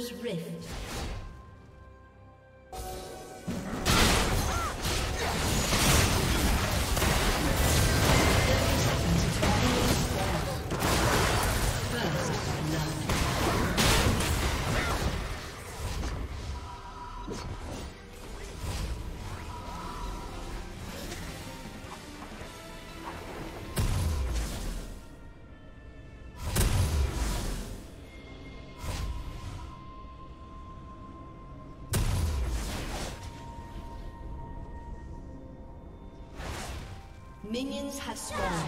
Master's Rift. Minions have spawned.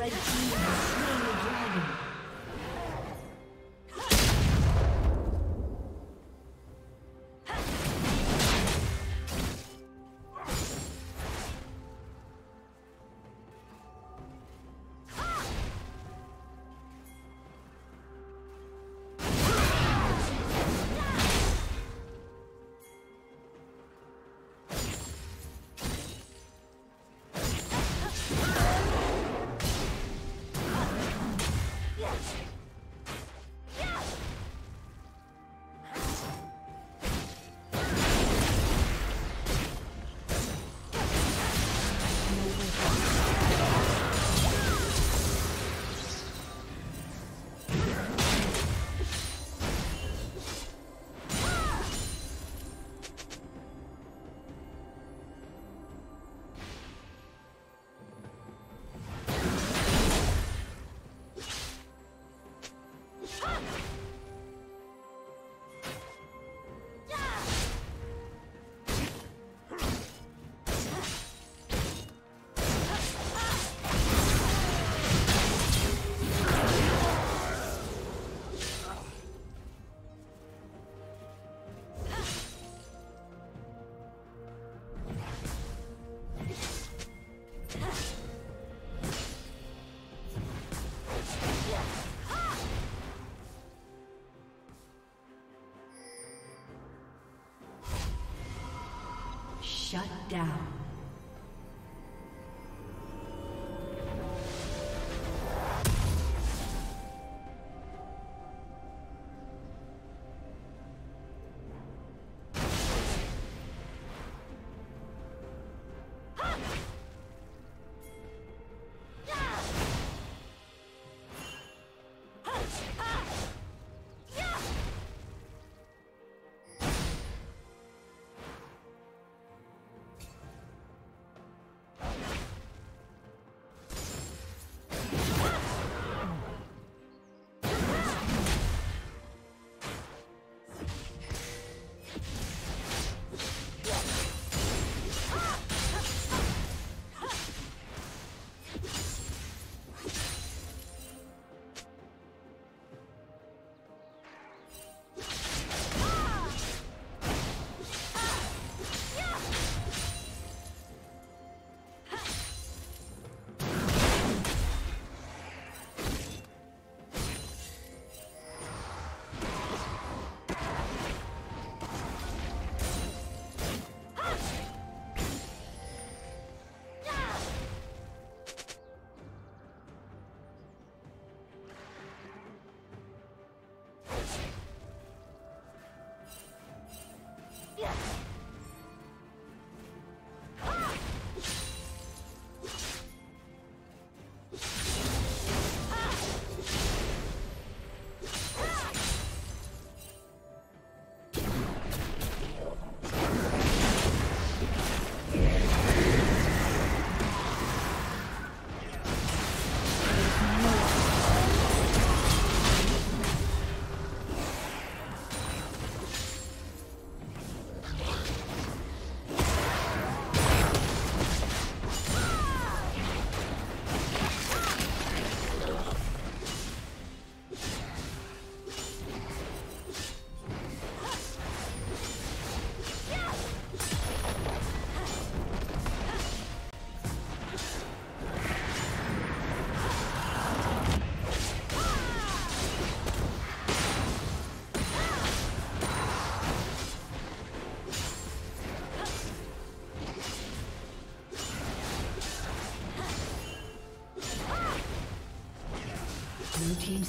Red team has slain the dragon. Shut down. Blue team's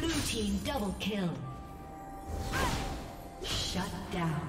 Blue team double kill. Shut down.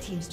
Team's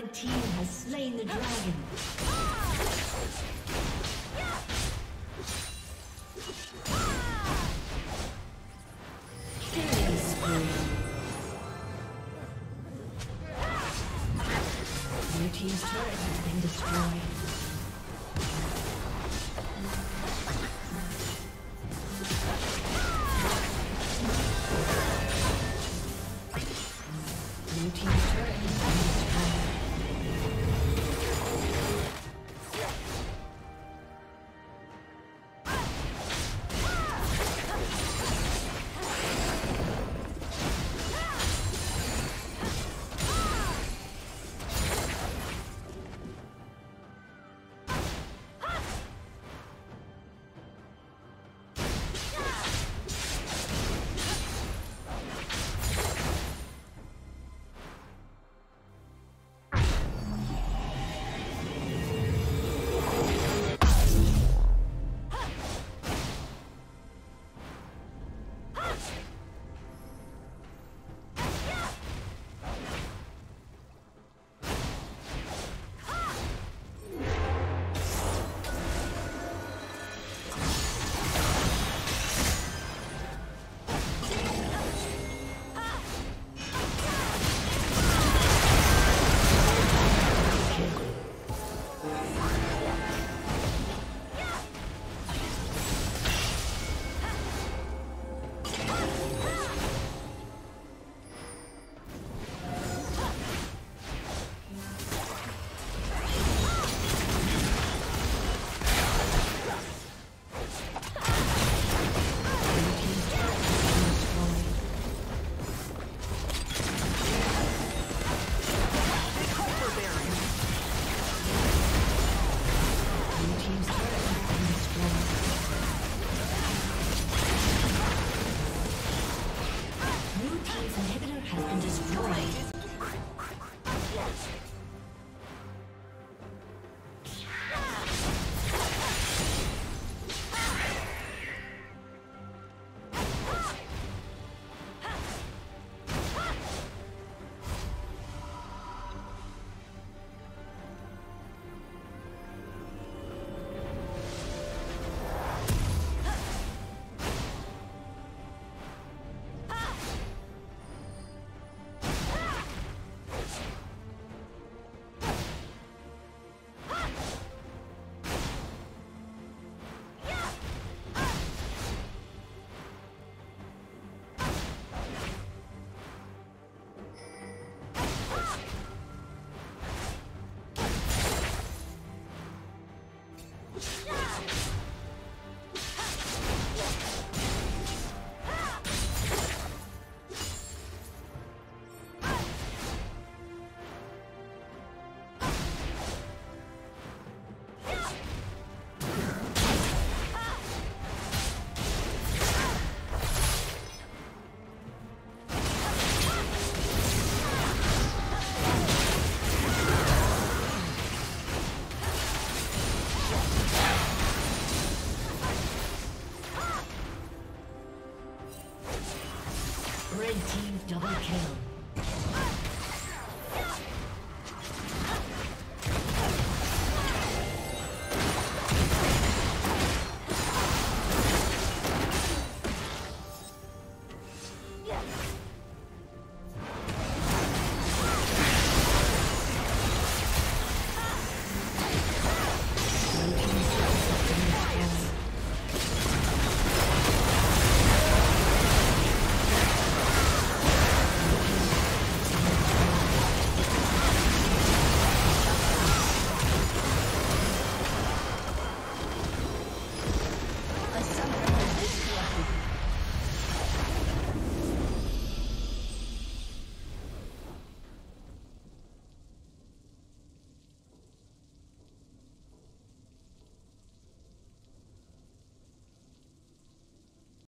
Red team has slain the dragon. Your team's turret has been destroyed. Your team's turret has been destroyed.